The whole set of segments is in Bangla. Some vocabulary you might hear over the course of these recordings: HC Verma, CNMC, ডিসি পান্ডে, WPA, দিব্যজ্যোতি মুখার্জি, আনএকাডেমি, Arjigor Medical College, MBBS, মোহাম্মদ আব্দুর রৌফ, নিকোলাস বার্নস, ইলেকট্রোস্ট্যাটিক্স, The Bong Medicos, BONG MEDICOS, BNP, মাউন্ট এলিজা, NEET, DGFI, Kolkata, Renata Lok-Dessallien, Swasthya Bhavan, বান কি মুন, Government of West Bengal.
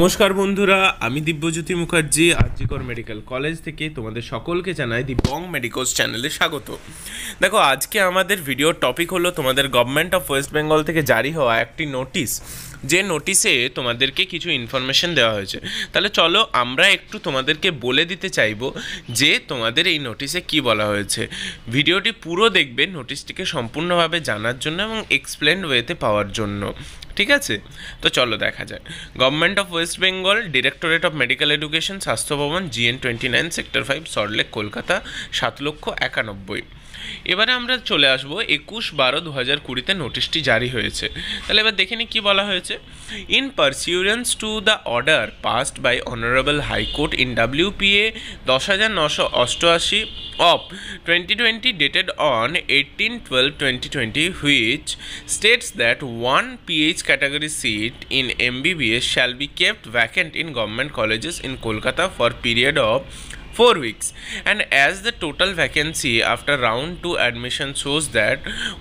नमस्कार बंधुरा, आमी दिव्यज्योति मुखार्जी आर्जिगोर मेडिकल कॉलेज थेके तोमादेर सकलके जानाई दि बंग मेडिकोस चैनेले स्वागत। देखो आज के आमादेर भिडियो टपिक हलो तोमादेर गवर्नमेंट अफ वेस्ट बेंगल थेके जारी हवा एकटी नोटिस, जे नोटिसे तोमादेरके किछु इनफरमेशन देवा हयेछे। ताहले चलो आमरा एकटू तोमादेरके बोले दिते चाइबो जे तोमादेर एई नोटिसे कि बला हयेछे। भिडियोटी पुरो देखबे नोटिसटिके सम्पूर्णभावे जानार जोन्नो एबं एक्सप्लेन्ड ओयेते पावार जोन्नो, ठीक है। तो चलो देखा जाए। Government of waste Bengal directorate of medical education Swasthya Bhavan GN 29 sector 5 Salt Lake Kolkata 7,91,000। এবারে আমরা চলে আসব 21-12-2020 নোটিশটি জারি হয়েছে। তাহলে এবার দেখে নিই কি বলা হয়েছে। In pursuance to the order passed by honourable high court in WPA 10,988 of 2020 dated on 18-12-2020 which states that one PH category seat in MBBS shall be kept vacant in government colleges in Kolkata for period of 4 weeks, and as the total vacancy after round 2 admission shows that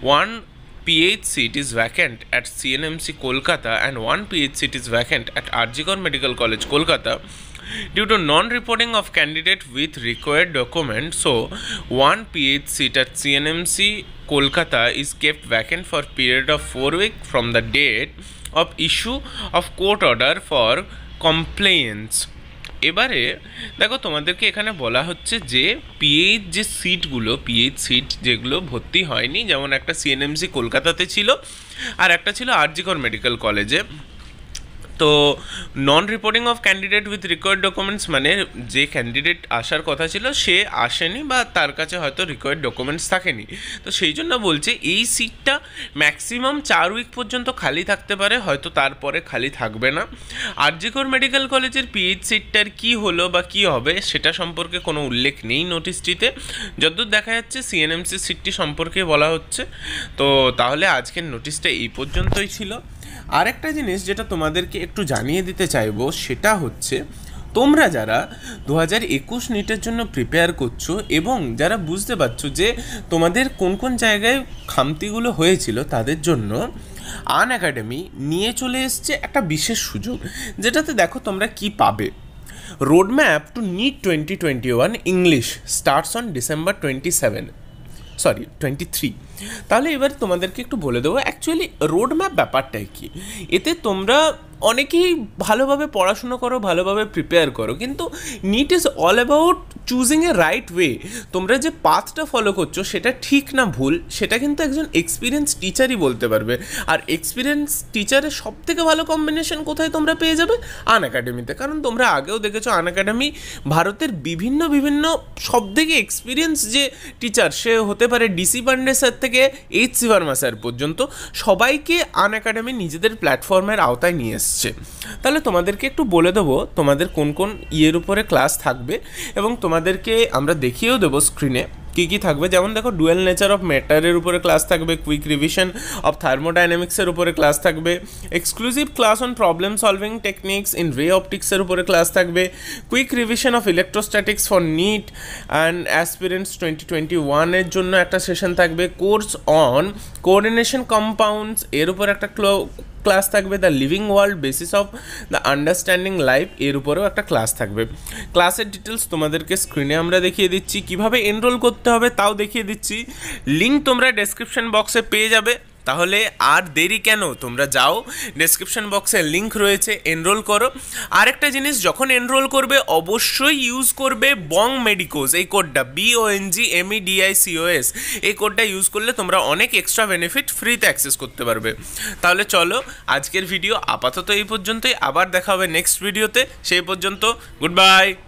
one PH seat is vacant at CNMC Kolkata and one PH seat is vacant at Arjigor Medical College Kolkata due to non-reporting of candidate with required document, so one PH seat at CNMC Kolkata is kept vacant for period of 4 weeks from the date of issue of court order for compliance। এবারে দেখো তোমাদেরকে এখানে বলা হচ্ছে যে পিএইচ যে সিটগুলো, পিএইচ সিট যেগুলো ভর্তি হয়নি, যেমন একটা সিএনএমসি কলকাতাতে ছিল আর একটা ছিল আরজিকর মেডিকেল কলেজে। তো non reporting of candidate with required documents মানে যে ক্যান্ডিডেট আসার কথা ছিল সে আসেনি বা তার কাছে হয়তো রিকোয়ার্ড ডকুমেন্টস থাকেনি। তো সেই জন্য বলছে এই সিটটা ম্যাক্সিমাম 4 উইক পর্যন্ত খালি থাকতে পারে, হয়তো তারপরে খালি থাকবে না। আরজিকর মেডিকেল কলেজের পিএইচ সিটটার কী হলো বা কী হবে সেটা সম্পর্কে কোনো উল্লেখ নেই নোটিশটিতে, যতদূর দেখা যাচ্ছে সিএনএমসি সিটটি সম্পর্কে বলা হচ্ছে। তো তাহলে আজকের নোটিশটা এই পর্যন্তই ছিল। আরেকটা জিনিস যেটা তোমাদেরকে একটু জানিয়ে দিতে চাইবো সেটা হচ্ছে, তোমরা যারা 2021 নিটের জন্য প্রিপেয়ার করছো এবং যারা বুঝতে পারছো যে তোমাদের কোন কোন জায়গায় খামতিগুলো হয়েছিল, তাদের জন্য আনএকাডেমি নিয়ে চলে এসছে একটা বিশেষ সুযোগ, যেটাতে দেখো তোমরা কি পাবে। Roadmap to NEET 2021 English starts on December 23। তাহলে এবার তোমাদেরকে একটু বলে দেবো অ্যাকচুয়ালি রোড ম্যাপ ব্যাপারটাই কী। এতে তোমরা অনেকেই ভালোভাবে পড়াশুনো করো, ভালোভাবে প্রিপেয়ার করো, কিন্তু NEET is all about choosing a right way. তোমরা যে পাথটা ফলো করছো সেটা ঠিক না ভুল সেটা কিন্তু একজন এক্সপিরিয়েন্স টিচারই বলতে পারবে। আর এক্সপিরিয়েন্স টিচারের সবথেকে ভালো কম্বিনেশন কোথায় তোমরা পেয়ে যাবে? আনএকাডেমিতে। কারণ তোমরা আগেও দেখেছো আনএকাডেমি ভারতের বিভিন্ন সবথেকে এক্সপিরিয়েন্স যে টিচার, সে হতে পারে ডিসি পান্ডে স্যার থেকে HC Verma স্যার পর্যন্ত, সবাইকে আনএকাডেমি নিজেদের প্ল্যাটফর্মের আওতায় নিয়ে এসছে। তাহলে তোমাদেরকে একটু বলে দেবো তোমাদের কোন কোন ইয়ের উপরে ক্লাস থাকবে এবং তোমাদেরকে আমরা দেখিয়েও দেবো স্ক্রিনে কী কী থাকবে। যেমন দেখো ডুয়েল নেচার অফ ম্যাটারের উপরে ক্লাস থাকবে, কুইক রিভিশন অফ থার্মোডাইনামিক্সের উপরে ক্লাস থাকবে, exclusive class on problem solving techniques in ray অপটিক্সের উপরে ক্লাস থাকবে, quick revision of ইলেকট্রোস্ট্যাটিক্স for NEET and aspirants 2021-এর জন্য একটা সেশন থাকবে, কোর্স অন কোঅর্ডিনেশন কম্পাউন্ডস এর উপর একটা ক্লাস থাকবে, the living world basis of the understanding life এর উপরেও একটা ক্লাস থাকবে। ক্লাসের ডিটেলস তোমাদেরকে স্ক্রিনে আমরা দেখিয়ে দিচ্ছি, কিভাবে এনরোল করতে হবে তাও দেখিয়ে দিচ্ছি, লিঙ্ক তোমরা ডেসক্রিপশন বক্সে পেয়ে যাবে। তাহলে আর দেরি কেন, তোমরা যাও, ডেসক্রিপশন বক্সে লিঙ্ক রয়েছে, এনরোল করো। আরেকটা জিনিস, যখন এনরোল করবে অবশ্যই ইউজ করবে বং মেডিকোস এই কোডটা, BONG MEDICOS এই কোডটা ইউজ করলে তোমরা অনেক এক্সট্রা বেনিফিট ফ্রিতে অ্যাক্সেস করতে পারবে। তাহলে চলো আজকের ভিডিও আপাতত এই পর্যন্তই, আবার দেখা হবে নেক্সট ভিডিওতে। সেই পর্যন্ত গুড বাই।